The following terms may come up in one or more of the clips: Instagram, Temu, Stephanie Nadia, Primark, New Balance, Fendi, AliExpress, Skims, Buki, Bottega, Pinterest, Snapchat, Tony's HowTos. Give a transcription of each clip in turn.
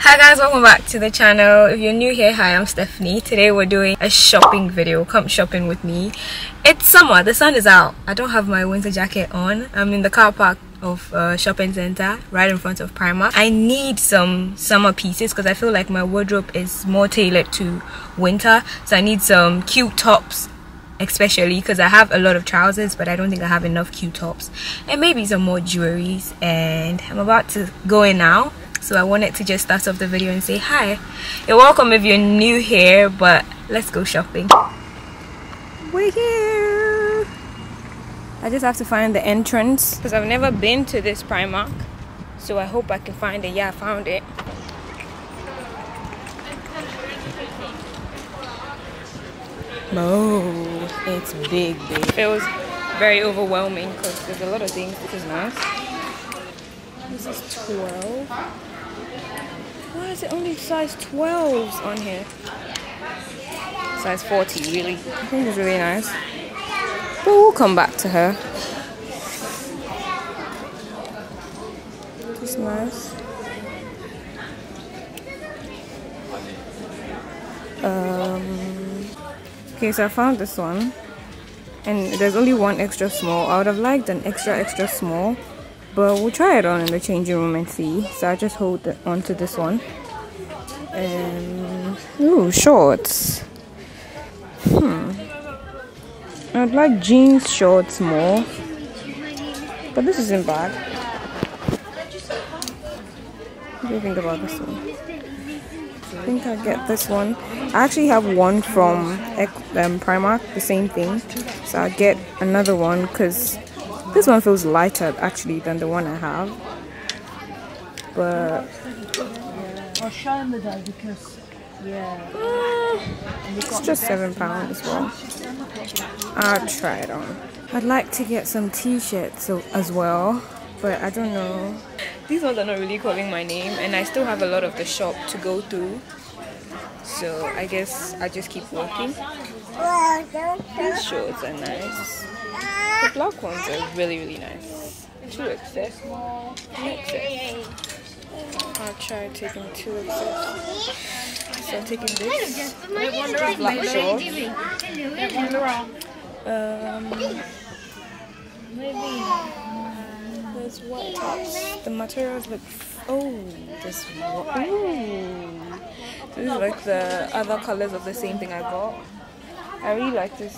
Hi guys, welcome back to the channel. If you're new here, hi, I'm Stephanie. Today we're doing a shopping video. Come shopping with me. It's summer, the sun is out. I don't have my winter jacket on. I'm in the car park of shopping center right in front of Primark. I need some summer pieces because I feel like my wardrobe is more tailored to winter, so I need some cute tops, especially because I have a lot of trousers but I don't think I have enough cute tops, and maybe some more jewelries. And I'm about to go in now, so I wanted to just start off the video and say hi. You're welcome if you're new here, but let's go shopping. We're here. I just have to find the entrance because I've never been to this Primark, so I hope I can find it. Yeah, I found it. Oh, it's big. It was very overwhelming because there's a lot of things. This is nice. This is 12. Why is it only size 12s on here? Size 40, really. I think it's really nice. But we'll come back to her. This is nice. Okay, so I found this one. And there's only one extra small. I would have liked an extra small, but we'll try it on in the changing room and see. So I just hold on to this one. And ooh, shorts. I'd like jeans, shorts more, but this isn't bad. What do you think about this one? I think I'll get this one. I actually have one from Primark, the same thing, so I'll get another one because this one feels lighter actually than the one I have. But I'll show them the day because it's just £7 as well. I'll try it on. I'd like to get some t-shirts as well, but I don't know. These ones are not really calling my name, and I still have a lot of the shop to go through. So I guess I just keep walking. These shorts are nice. The black ones are really nice. 2XS. I'll try taking 2XS. So I'm taking this. Black shorts. There's white tops. The materials look. Oh, this one. Ooh. So this is like the other colors of the same thing I got. I really like this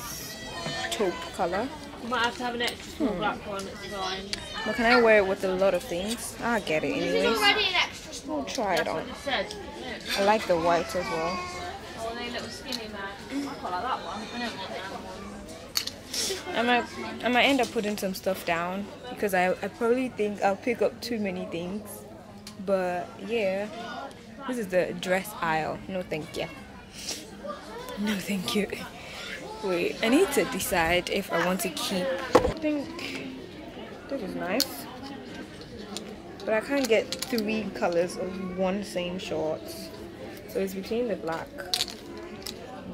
taupe color. You might have to have an extra small black one, it's fine. But can I wear it with a lot of things? I'll get it anyways. This is already an extra small. We'll try it on. I like the white as well. Oh, they little skinny man. I quite like that one. I don't want that one. I might end up putting some stuff down because I probably think I'll pick up too many things. But yeah, this is the dress aisle. No thank you. No thank you. Wait, I need to decide if I want to keep. I think this is nice, but I can't get 3 colors of one same shorts, so it's between the black,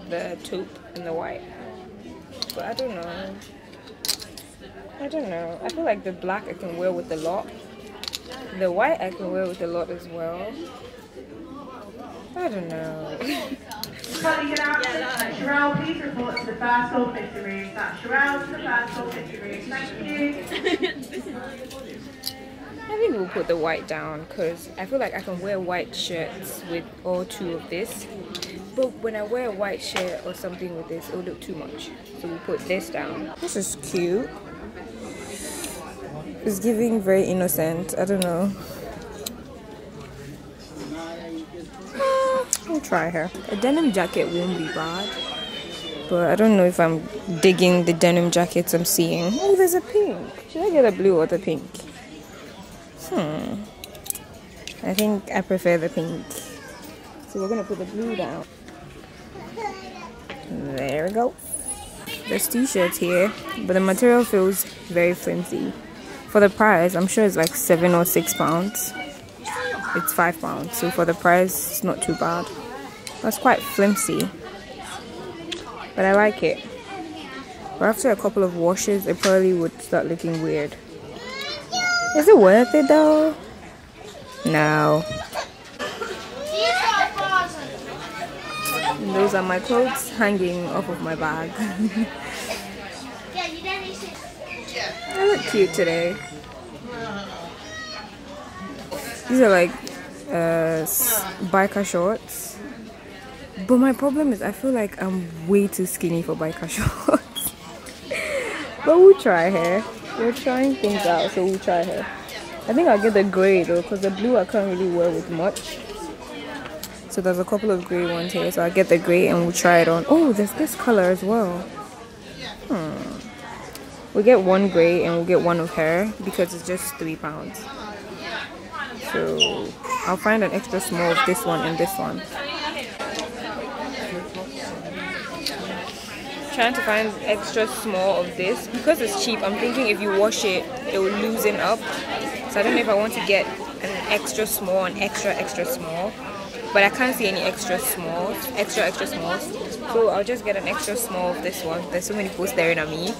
the taupe, and the white. But I don't know. I feel like the black I can wear with a lot. The white I can wear with a lot as well. I don't know. Everybody get out to Sherelle, please report to the first floor fitting room. That's Sherelle to the first floor fitting room. Thank you. I think we'll put the white down because I feel like I can wear white shirts with all 2 of this. But when I wear a white shirt or something with this, it'll look too much. So we'll put this down. This is cute. It's giving very innocent. I don't know. We'll try her. A denim jacket won't be bad, but I don't know if I'm digging the denim jackets I'm seeing. Oh, there's a pink. Should I get a blue or the pink? I think I prefer the pink, so we're gonna put the blue down. There we go. There's t-shirts here, but the material feels very flimsy. For the price, I'm sure it's like 7 or 6 pounds. It's 5 pounds, so for the price, it's not too bad. That's quite flimsy, but I like it. But after a couple of washes, it probably would start looking weird. Is it worth it though? No. And those are my clothes hanging off of my bag. I look cute today. These are like biker shorts. But my problem is I feel like I'm way too skinny for biker shorts. But we'll try here. We're trying things out, so we'll try here. I think I'll get the grey though, because the blue I can't really wear with much. So there's a couple of grey ones here, so I'll get the grey and we'll try it on. Oh, there's this colour as well. We'll get one grey and we'll get one of her because it's just £3. So I'll find an extra small of this one and this one. Trying to find extra small of this because it's cheap. I'm thinking if you wash it, it will loosen up. So I don't know if I want to get an extra small and extra small, but I can't see any extra small, extra small. So I'll just get an extra small of this one. There's so many people staring at me,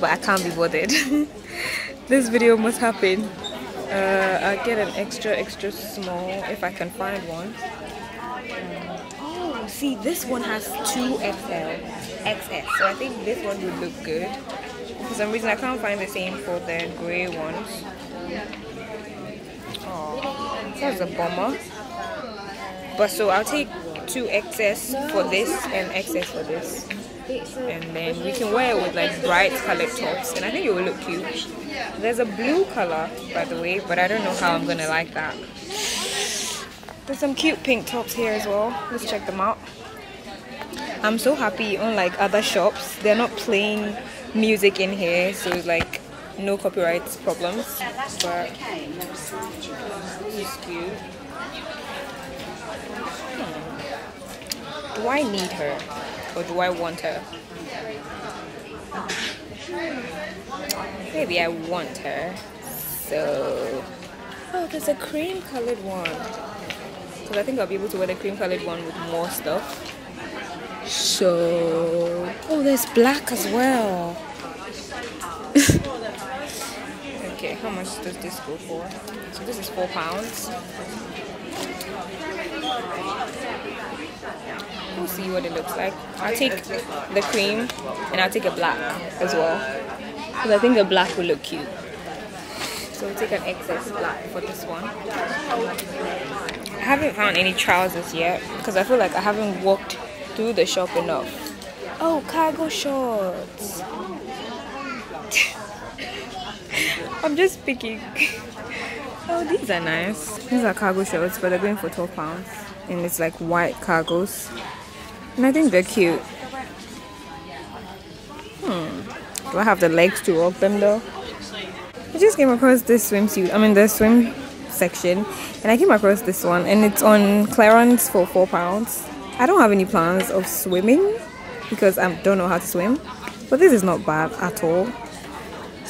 but I can't be bothered. This video must happen. I'll get an extra small if I can find one. See, this one has 2XL, XS, so I think this one would look good. For some reason I can't find the same for the grey ones. Oh, that's a bummer. But so I'll take 2XS for this and XS for this, and then we can wear it with like bright colored tops, and I think it will look cute. There's a blue color, by the way, but I don't know how I'm gonna like that. There's some cute pink tops here as well. Let's check them out. I'm so happy, unlike other shops, they're not playing music in here, so it's like no copyright problems. But this is cute. Do I need her or do I want her? Maybe I want her. So, oh, there's a cream colored one. Because I think I'll be able to wear the cream colored one with more stuff. So, oh, there's black as well. Okay, how much does this go for? So this is £4. We'll see what it looks like. I'll take the cream and I'll take a black as well, because I think the black will look cute. So we'll take an excess black for this one. I haven't found any trousers yet because I feel like I haven't walked through the shop enough. Oh, cargo shorts. I'm just picking. Oh, these are nice. These are cargo shorts, but they're going for £12, and it's like white cargos, and I think they're cute. Do I have the legs to walk them though? I just came across this swimsuit. I mean, the swim section, and I came across this one, and it's on clearance for £4. I don't have any plans of swimming because I don't know how to swim, but this is not bad at all.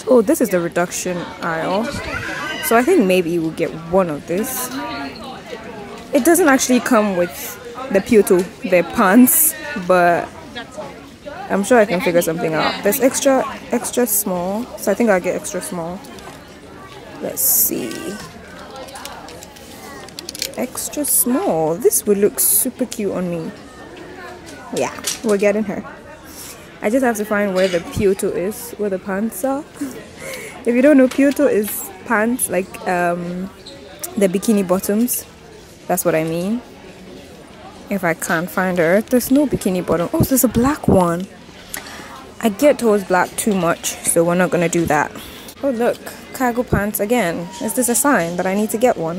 Oh, this is the reduction aisle, so I think maybe we'll get one of this. It doesn't actually come with the piuto, the pants, but I'm sure I can figure something out. There's extra small, so I think I'll get extra small. Let's see. Extra small. This would look super cute on me. Yeah, we're getting her. I just have to find where the piuto is, where the pants are. If you don't know, piuto is pants, like the bikini bottoms. That's what I mean. If I can't find her, there's no bikini bottom. Oh, there's a black one. I get towards black too much, so we're not gonna do that. Oh look, cargo pants again. Is this a sign that I need to get one?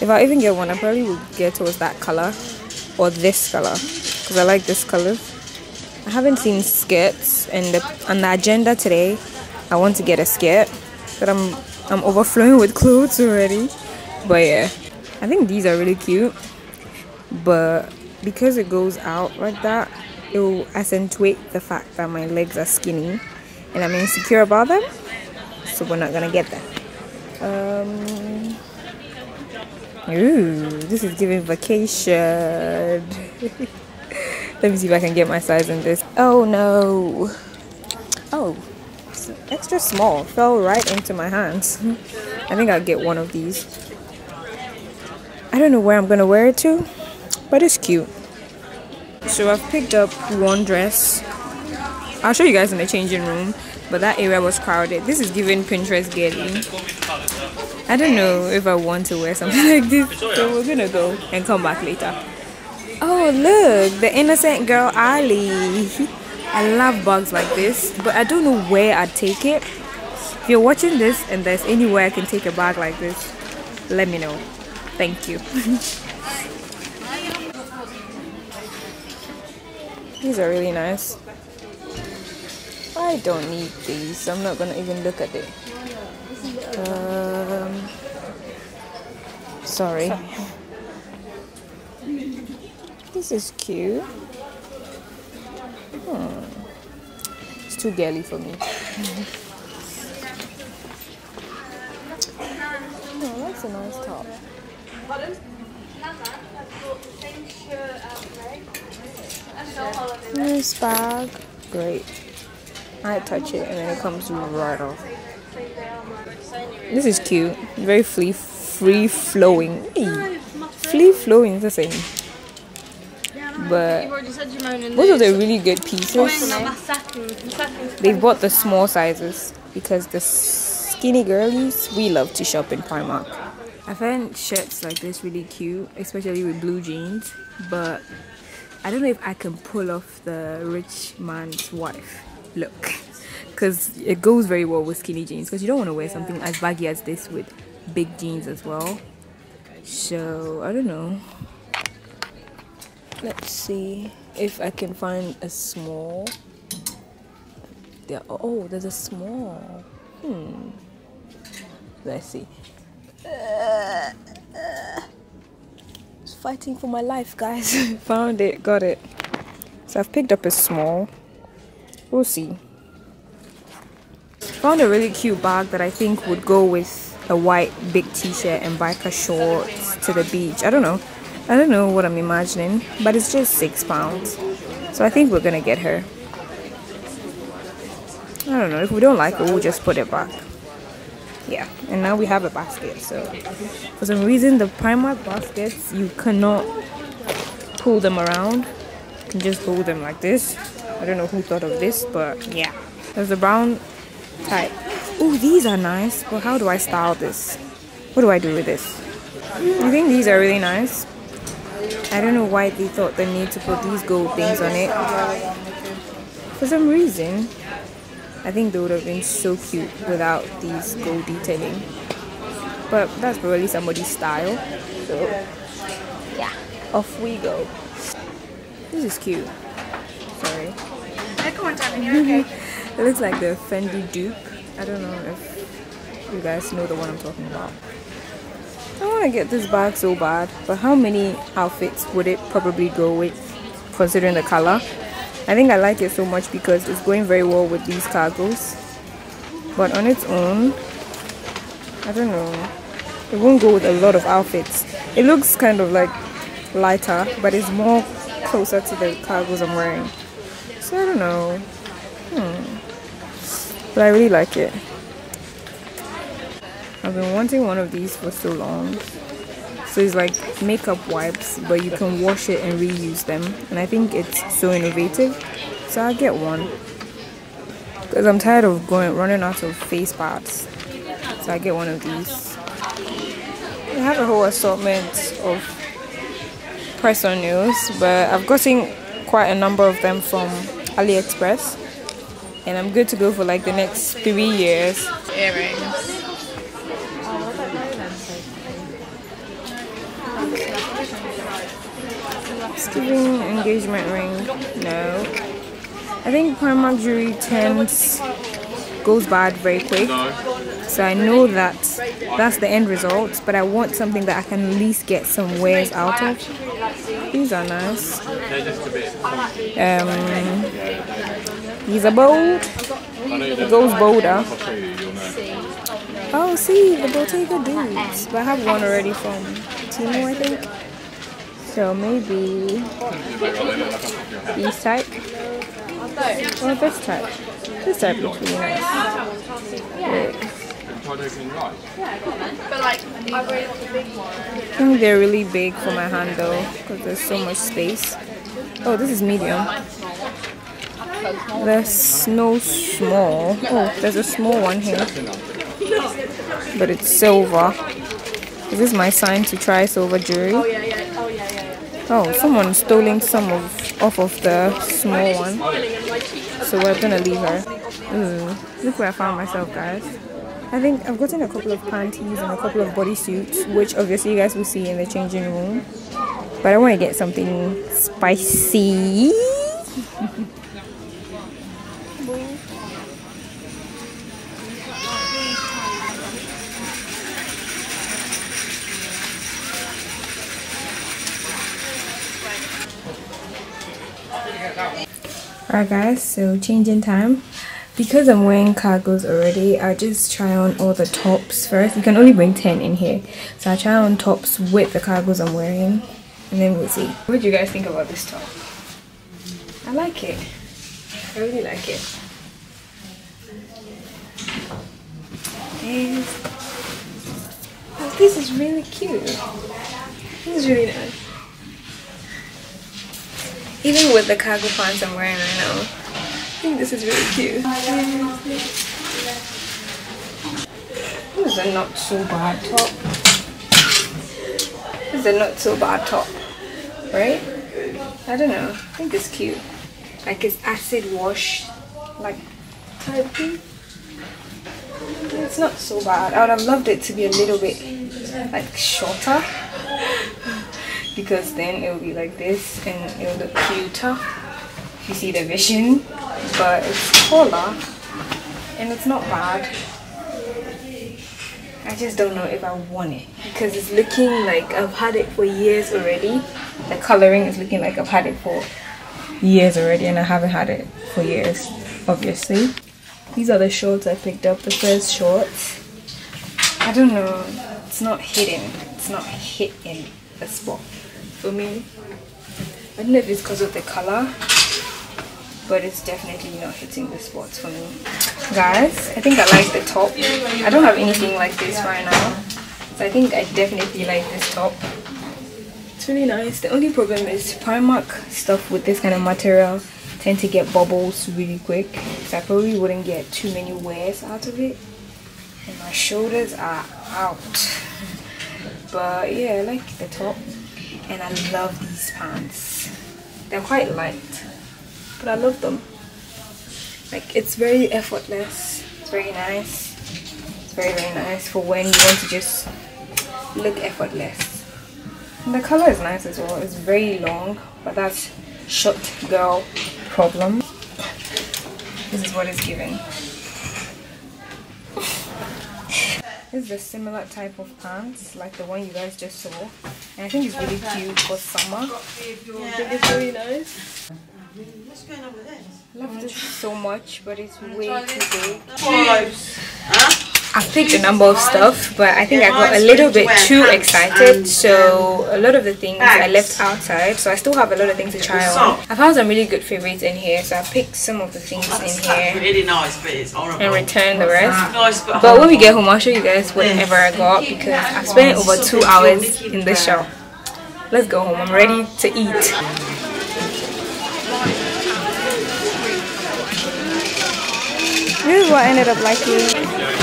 If I even get one, I probably will get towards that color or this color, because I like this color. I haven't seen skirts, and on the agenda today, I want to get a skirt, but I'm overflowing with clothes already. But yeah, I think these are really cute, but because it goes out like that, to accentuate the fact that my legs are skinny and I'm insecure about them, so we're not gonna get that. Ooh, this is giving vacation. Let me see if I can get my size in this. Oh no. Oh, it's extra small. Fell right into my hands. I think I'll get one of these. I don't know where I'm gonna wear it to, but it's cute. So I've picked up one dress. I'll show you guys in the changing room, but that area was crowded. This is giving Pinterest girly. I don't know if I want to wear something like this, so we're gonna go and come back later. Oh look, the innocent girl Ali. I love bags like this, but I don't know where I'd take it. If you're watching this and there's anywhere I can take a bag like this, let me know. Thank you. These are really nice. I don't need these, so I'm not gonna even look at it. Sorry. This is cute. It's too girly for me. Oh, that's a nice top. Nice bag. Great. I touch it and then it comes right off. This is cute. Very free-flowing. Hey, free-flowing is the same. But those are the really good pieces. They bought the small sizes because the skinny girlies, we love to shop in Primark. I find shirts like this really cute, especially with blue jeans, but I don't know if I can pull off the rich man's wife look, because it goes very well with skinny jeans, because you don't want to wear something as baggy as this with big jeans as well. So I don't know. Let's see if I can find a small. There, oh, there's a small. Let's see. It's fighting for my life, guys. Found it, got it. So I've picked up a small. We'll see. Found a really cute bag that I think would go with a white big t-shirt and biker shorts to the beach. I don't know what I'm imagining, but it's just £6, so I think we're gonna get her. I don't know, if we don't like it, we'll just put it back. Yeah, and now we have a basket. So for some reason, the Primark baskets, you cannot pull them around, you can just hold them like this. I don't know who thought of this, but yeah, there's a brown type. Oh, these are nice, but how do I style this? What do I do with this? I think these are really nice. I don't know why they thought they need to put these gold things on it. For some reason, I think they would have been so cute without these gold detailing. But that's probably somebody's style. So, yeah, off we go. This is cute. Sorry. It looks like the Fendi dupe. I don't know if you guys know the one I'm talking about. I want to get this bag so bad, but how many outfits would it probably go with, considering the color? I think I like it so much because it's going very well with these cargos, but on its own, I don't know, it won't go with a lot of outfits. It looks kind of like lighter, but it's more closer to the cargos I'm wearing, so I don't know. But I really like it. I've been wanting one of these for so long. So it's like makeup wipes, but you can wash it and reuse them, and I think it's so innovative, so I'll get one, because I'm tired of running out of face pads. So I get one of these. I have a whole assortment of press-on nails, but I've gotten quite a number of them from AliExpress, and I'm good to go for like the next 3 years. Earrings. Giving engagement ring. No, I think Primark jewelry tends goes bad very quick. So I know that that's the end result, but I want something that I can at least get some wears out of. These are nice. These are bold. It goes bolder. Oh, see, the Bottega dudes. But I have one already from Timo, I think. So maybe these type. Or this type. This type looks really nice. Look. I think they're really big for my hand though, because there's so much space. Oh, this is medium. There's no small. Oh, there's a small one here, but it's silver. Is this my sign to try silver jewelry? Oh, someone stole some off of the small one, so we're gonna leave her. Ooh, look where I found myself, guys. I think I've gotten a couple of panties and a couple of bodysuits, which obviously you guys will see in the changing room. But I want to get something spicy. Alright guys, so changing time. Because I'm wearing cargos already, I just try on all the tops first. You can only bring 10 in here. So I try on tops with the cargos I'm wearing, and then we'll see. What do you guys think about this top? I like it. I really like it. And this is really cute. This is really nice. Even with the cargo pants I'm wearing right now, I think this is really cute. This is a not so bad top. This is a not so bad top, right? I don't know. I think it's cute. Like it's acid wash, like type thing. It's not so bad. I would have loved it to be a little bit like shorter, because then it would be like this and it would look cuter. You see the vision, but it's taller and it's not bad. I just don't know if I want it, because it's looking like I've had it for years already. The coloring is looking like I've had it for years already, and I haven't had it for years, obviously. These are the shorts I picked up, the first shorts. I don't know, it's not hidden. It's not hitting the spot for me. I don't know if it's because of the color, but it's definitely not hitting the spots for me. Guys, I think I like the top. I don't have anything like this right now, so I think I definitely like this top. It's really nice. The only problem is Primark stuff with this kind of material tend to get bubbles really quick, so I probably wouldn't get too many wears out of it. And my shoulders are out. But yeah, I like the top. And I love these pants. They're quite light, but I love them. Like, it's very effortless. It's very nice. It's very, very nice for when you want to just look effortless. And the color is nice as well. It's very long, but that's short girl problem. This is what it's given. This is a similar type of pants, like the one you guys just saw. And I think it's really cute for summer. I think it's really nice. What's going on with this? I love this so much, but it's way too big. I picked a number of stuff, but I think I got a little bit too excited, so a lot of the things I left outside, so I still have a lot of things to try on. I found some really good favorites in here, so I picked some of the things in here. Really nice, but it's horrible. And returned the rest. But when we get home, I'll show you guys whatever I got, because I spent over 2 hours in this shop. Let's go home. I'm ready to eat. This is what I ended up liking.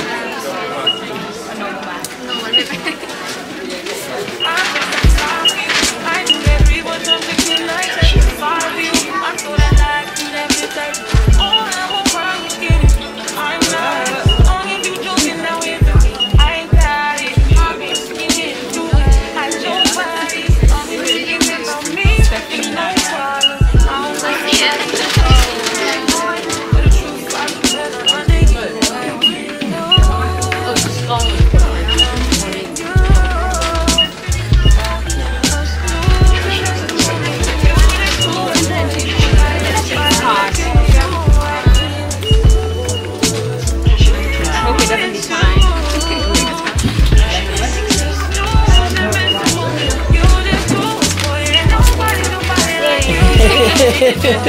Thank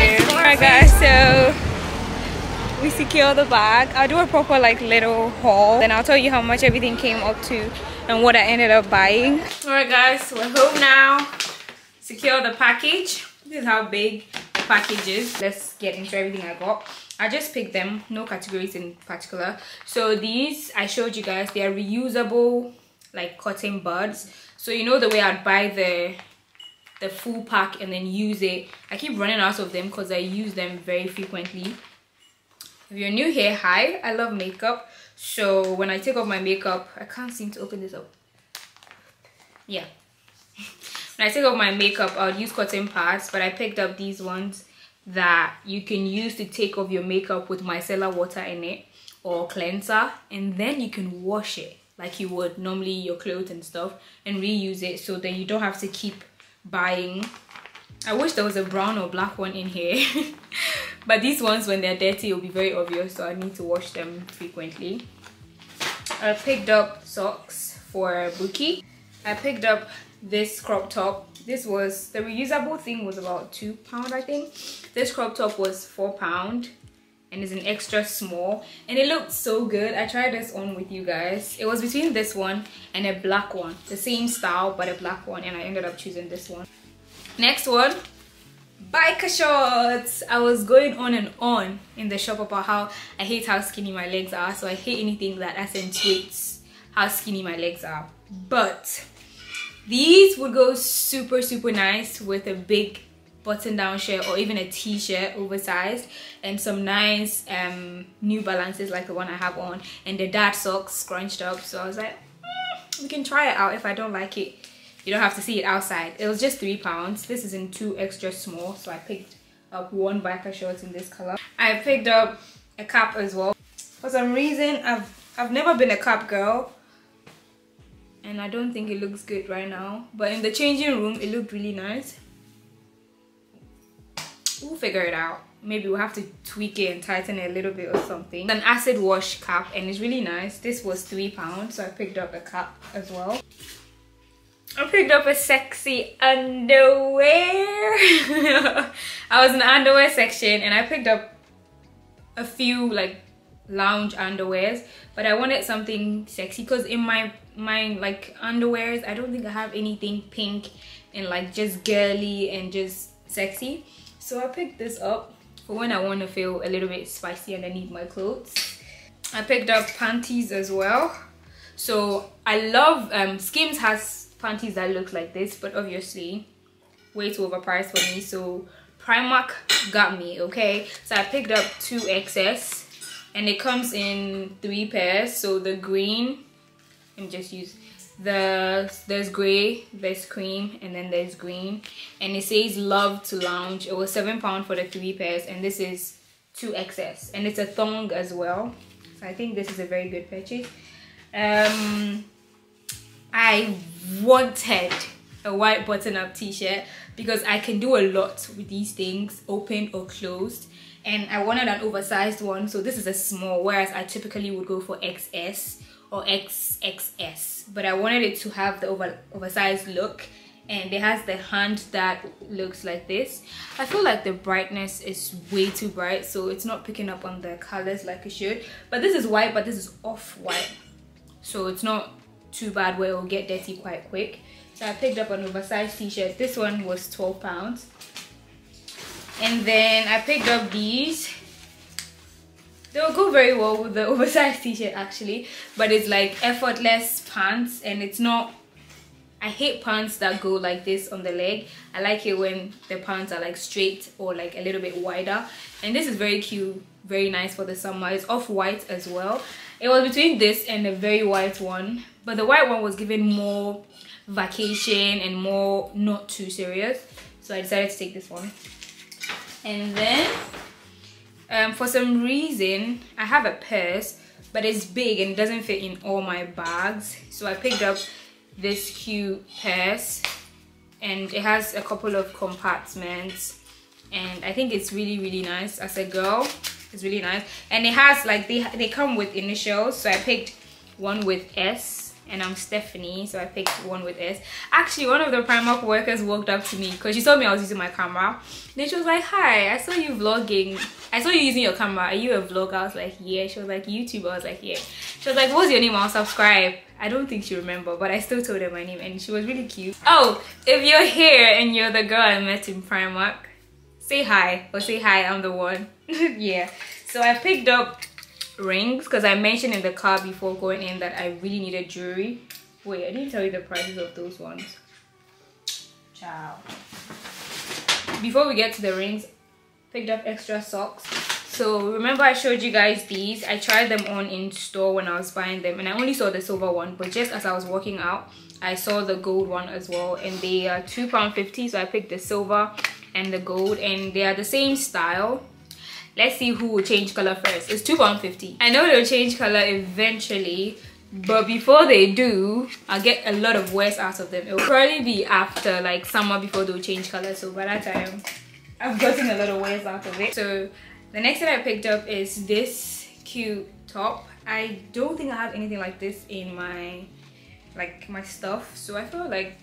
you. Alright guys, so we secured the bag. I'll do a proper like little haul and I'll tell you how much everything came up to and what I ended up buying. Alright guys, we're home now. Secure the package. This is how big the package is. Let's get into everything I got. I just picked them, no categories in particular. So these I showed you guys, they are reusable like cotton buds. So you know the way I'd buy the full pack and then use it. I keep running out of them because I use them very frequently. If you're new here, hi, I love makeup. So when I take off my makeup, I can't seem to open this up. Yeah. When I take off my makeup, I'll use cotton pads, but I picked up these ones that you can use to take off your makeup with micellar water in it or cleanser, and then you can wash it like you would normally your clothes and stuff and reuse it, so then you don't have to keep buying. I wish there was a brown or black one in here but these ones, when they're dirty, it'll be very obvious, so I need to wash them frequently. I picked up socks for Buki. I picked up this crop top. This was the reusable thing, was about £2 I think. This crop top was £4 and it's an extra small and it looked so good. I tried this on with you guys. It was between this one and a black one, the same style but a black one, and I ended up choosing this one. Next one, biker shorts. I was going on and on in the shop about how I hate how skinny my legs are, so I hate anything that accentuates how skinny my legs are, but these would go super, super nice with a big button-down shirt or even a t-shirt, oversized, and some nice New Balances like the one I have on, and the dad socks scrunched up. So I was like, we can try it out. If I don't like it, you don't have to see it outside. It was just £3. This is in 2 extra small, so I picked up one biker shorts in this color. I picked up a cap as well. For some reason, I've never been a cap girl. And I don't think it looks good right now, but in the changing room it looked really nice. We'll figure it out. Maybe we'll have to tweak it and tighten it a little bit or something. An acid wash cap, and it's really nice. This was £3, so I picked up a cap as well. I picked up a sexy underwear. I was in the underwear section and I picked up a few like lounge underwears, but I wanted something sexy because in my like underwears I don't think I have anything pink and like just girly and just sexy, so I picked this up for when I want to feel a little bit spicy underneath my clothes. I picked up panties as well. So I love Skims has panties that look like this, but obviously way too overpriced for me, so Primark got me. Okay, so I picked up 2XS and it comes in 3 pairs. So the green, let me just use there's grey, there's cream, and then there's green, and it says love to lounge. It was £7 for the 3 pairs, and this is 2XS and it's a thong as well, so I think this is a very good purchase. I wanted a white button-up t-shirt because I can do a lot with these things, open or closed, and I wanted an oversized one, so this is a small, whereas I typically would go for XS or XXS, but I wanted it to have the oversized look, and it has the hand that looks like this. I feel like the brightness is way too bright, so it's not picking up on the colors like it should, but this is white, but this is off-white, so it's not too bad where it will get dirty quite quick. So I picked up an oversized t-shirt. This one was £12. And then I picked up these. They'll go very well with the oversized t-shirt actually, but it's like effortless pants, and it's not, I hate pants that go like this on the leg. I like it when the pants are like straight or like a little bit wider, and this is very cute, very nice for the summer. It's off-white as well. It was between this and a very white one, but the white one was given more vacation and more not too serious, so I decided to take this one. And then for some reason I have a purse, but it's big and it doesn't fit in all my bags, so I picked up this cute purse, and it has a couple of compartments, and I think it's really, really nice. As a girl, it's really nice, and it has like they come with initials, so I picked one with S and I'm Stephanie, so I picked one with S. Actually, one of the Primark workers walked up to me because she saw me, I was using my camera. Then she was like, hi, I saw you vlogging. I saw you using your camera. Are you a vlogger? I was like, yeah. She was like, YouTuber? I was like, yeah. She was like, what's your name? I'll subscribe. I don't think she remembered, but I still told her my name and she was really cute. Oh, if you're here and you're the girl I met in Primark, say hi, or say hi, I'm the one. Yeah. So I picked up rings because I mentioned in the car before going in that I really needed jewelry. Wait, I didn't tell you the prices of those ones. Ciao. Before we get to the rings, picked up extra socks. So remember I showed you guys these? I tried them on in store when I was buying them and I only saw the silver one, but just as I was walking out, I saw the gold one as well, and they are £2.50, so I picked the silver and the gold, and they are the same style. Let's see who will change color first. It's £2.50. I know they'll change color eventually, but before they do, I'll get a lot of wears out of them. It'll probably be after like summer before they'll change color. So by that time, I've gotten a lot of wears out of it. So the next thing I picked up is this cute top. I don't think I have anything like this in my stuff. So I feel like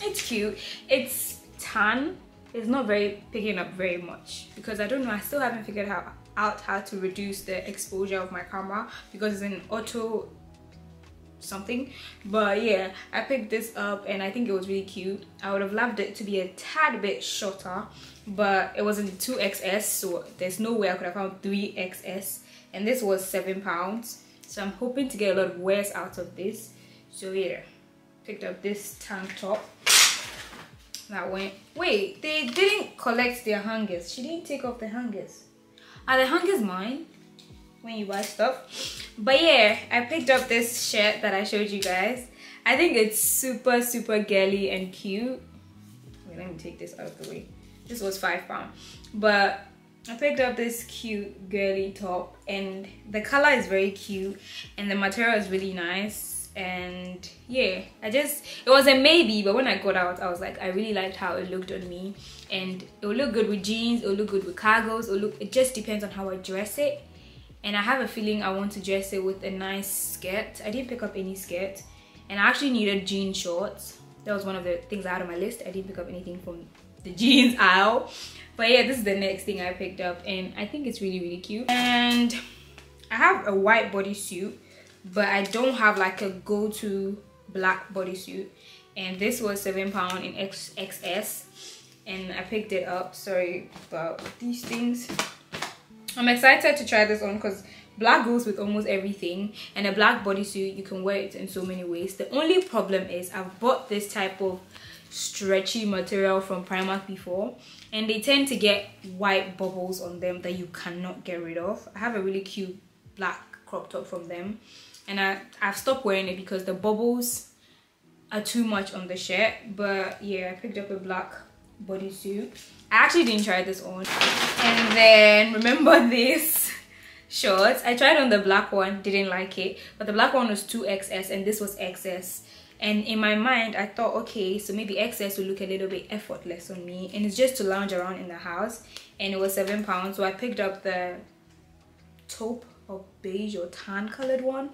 it's cute. It's tan. It's not very picking up very much because I don't know, I still haven't figured out how to reduce the exposure of my camera because it's an auto something. But yeah, I picked this up and I think it was really cute. I would have loved it to be a tad bit shorter, but it wasn't 2XS, so there's no way I could have found 3XS, and this was £7, so I'm hoping to get a lot of wears out of this. So yeah, picked up this tank top. That went. Wait, they didn't collect their hangers. She didn't take off the hangers. Are the hangers mine when you buy stuff? But yeah, I picked up this shirt that I showed you guys. I think it's super, super girly and cute. Wait, let me take this out of the way. This was £5. But I picked up this cute girly top, and the color is very cute and the material is really nice. And yeah, it was a maybe, but when I got out, I was like, I really liked how it looked on me, and it will look good with jeans, it will look good with cargos, it just depends on how I dress it. And I have a feeling I want to dress it with a nice skirt. I didn't pick up any skirt, and I actually needed jean shorts. That was one of the things I had on my list. I didn't pick up anything from the jeans aisle, but yeah, this is the next thing I picked up, and I think it's really, really cute. And I have a white bodysuit, but I don't have like a go-to black bodysuit, and this was £7 in XS, and I picked it up. Sorry about these things. I'm excited to try this on because black goes with almost everything, and a black bodysuit, you can wear it in so many ways. The only problem is I've bought this type of stretchy material from Primark before, and they tend to get white bubbles on them that you cannot get rid of. I have a really cute black crop top from them, and I've stopped wearing it because the bubbles are too much on the shirt. But yeah, I picked up a black bodysuit. I actually didn't try this on. And then remember these shorts? I tried on the black one, didn't like it, but the black one was 2XS and this was XS. And in my mind, I thought, okay, so maybe XS will look a little bit effortless on me, and it's just to lounge around in the house. And it was £7, so I picked up the taupe or beige or tan colored one,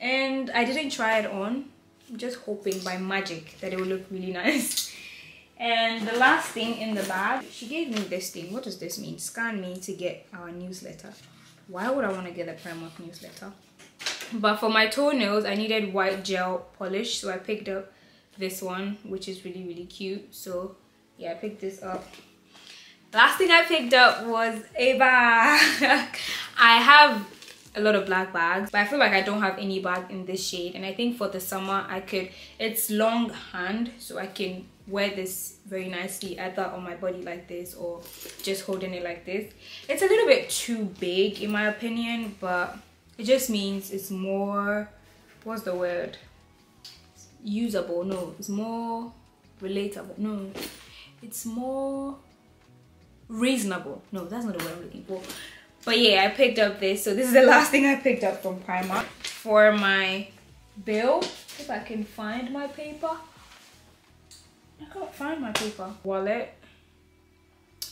and I didn't try it on. I'm just hoping by magic that it will look really nice. And the last thing in the bag, she gave me this thing. What does this mean? Scan me to get our newsletter. Why would I want to get a Primark newsletter? But for my toenails, I needed white gel polish, so I picked up this one, which is really, really cute. So yeah, I picked this up. Last thing I picked up was a bag. I have a lot of black bags, but I feel like I don't have any bag in this shade, and I think for the summer I could, it's long hand, so I can wear this very nicely either on my body like this or just holding it like this. It's a little bit too big in my opinion, but it just means it's more, what's the word, usable, no, it's more relatable, no, it's more reasonable, no, that's not the word I'm looking for. But yeah, I picked up this. So this is the last thing I picked up from Primark. For my bill, if I can find my paper. I can't find my paper. Wallet.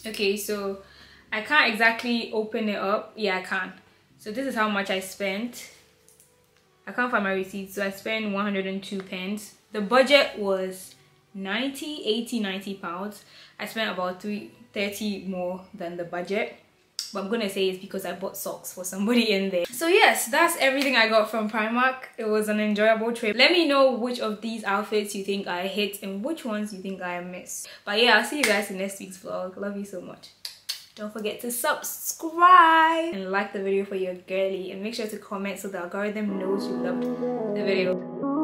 Okay, so I can't exactly open it up. Yeah, I can. So this is how much I spent. I can't find my receipt, so I spent 102 pence. The budget was 90 pounds. I spent about 30 more than the budget, but I'm gonna say it's because I bought socks for somebody in there. So yes, that's everything I got from Primark. It was an enjoyable trip. Let me know which of these outfits you think I hit and which ones you think I missed. But yeah, I'll see you guys in next week's vlog. Love you so much. Don't forget to subscribe and like the video for your girly, and make sure to comment so the algorithm knows you loved the video.